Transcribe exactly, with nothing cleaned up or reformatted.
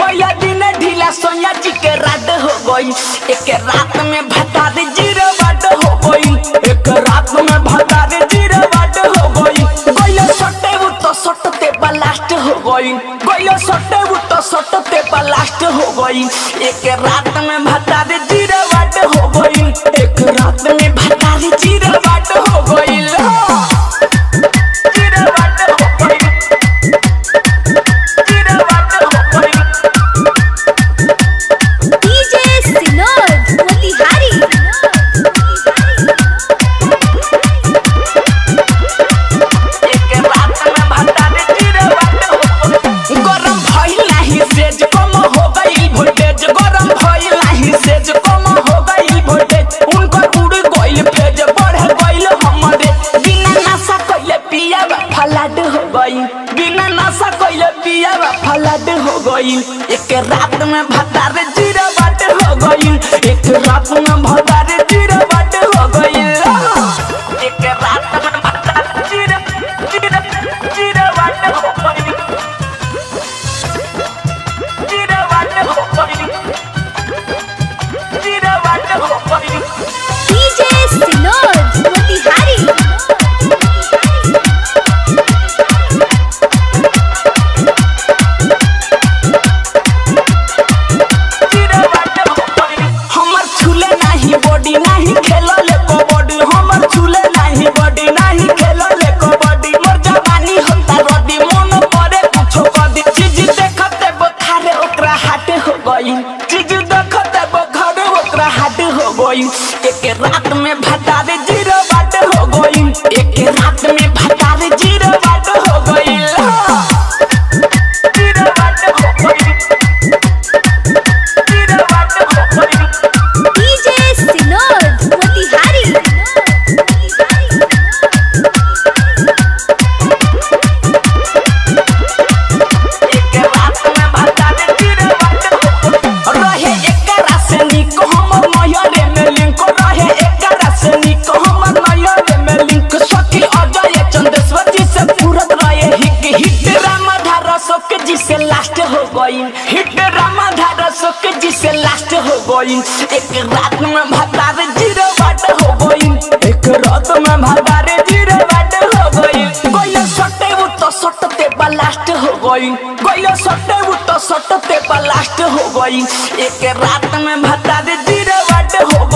पहिला दिन ढीला सोनिया जी के रात हो गई, एक रात में भतार जीरो वाट हो गई, एक रात में भतार जीरो वाट हो गई। गयो सटे वो तो सटते ब्लास्ट हो गई, गयो सटे वो तो सटते ब्लास्ट हो गई, एक रात में भतार जीरो वाट हो गई, एक रात में भतार जीरो वाट हो गई। बिना नशा कोइले पिया फलड हो गई, एक रात में भतार जीरा बाट हो गई, एक रात में भतार जीरा बाट हो गई, एक रात में भतार जीरा जीरा जीरा बाट हो गई, जीरा बाट हो गई, जीरा बाट हो गई। डीजे सिनोज मोतिहारी एक रात में भतार जीरो वाट हो गई, एक रात में भतार जीरो वाट हो गई, जीरो वाट हो गई, जीरो वाट हो गई। डीजे सिनोज मोतिहारी एक रात में भतार जीरो वाट हो गई। रहे एकरा से निक हमर मय हिट रामाधारा सोके जी से लास्ट हो गई, एक रात में भतार जीरो वाट हो गई, एक रात में भतार जीरो वाट हो गई। गयो सटे वो तो सटते ब्लास्ट हो गई, गयो सटे वो तो सटते ब्लास्ट हो गई, एक रात में भतार जीरो वाट हो गई।